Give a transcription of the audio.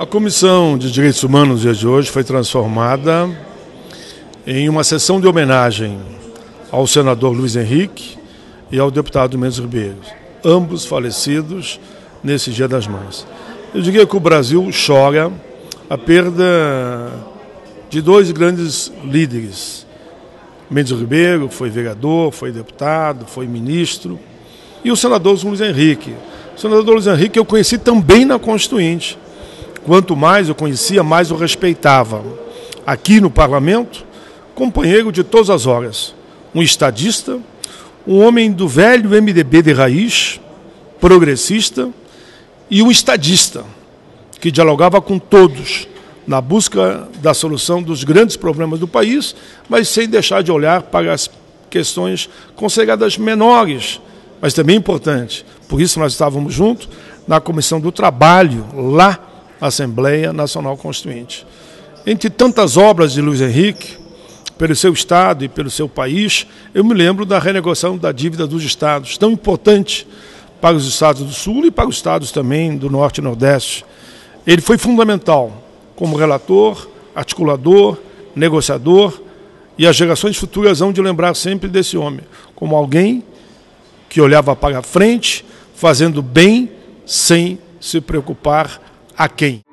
A Comissão de Direitos Humanos de hoje foi transformada em uma sessão de homenagem ao senador Luiz Henrique e ao deputado Mendes Ribeiro, ambos falecidos nesse Dia das Mães. Eu diria que o Brasil chora a perda de dois grandes líderes. Mendes Ribeiro foi vereador, foi deputado, foi ministro, e o senador Luiz Henrique. O senador Luiz Henrique eu conheci também na Constituinte. Quanto mais eu conhecia, mais eu respeitava. Aqui no parlamento, companheiro de todas as horas. Um estadista, um homem do velho MDB de raiz, progressista, e um estadista que dialogava com todos na busca da solução dos grandes problemas do país, mas sem deixar de olhar para as questões consideradas menores, mas também importantes. Por isso nós estávamos juntos na Comissão do Trabalho, lá Assembleia Nacional Constituinte. Entre tantas obras de Luiz Henrique, pelo seu Estado e pelo seu país, eu me lembro da renegociação da dívida dos Estados, tão importante para os Estados do Sul e para os Estados também do Norte e Nordeste. Ele foi fundamental como relator, articulador, negociador, e as gerações futuras hão de lembrar sempre desse homem, como alguém que olhava para a frente, fazendo bem sem se preocupar a quem.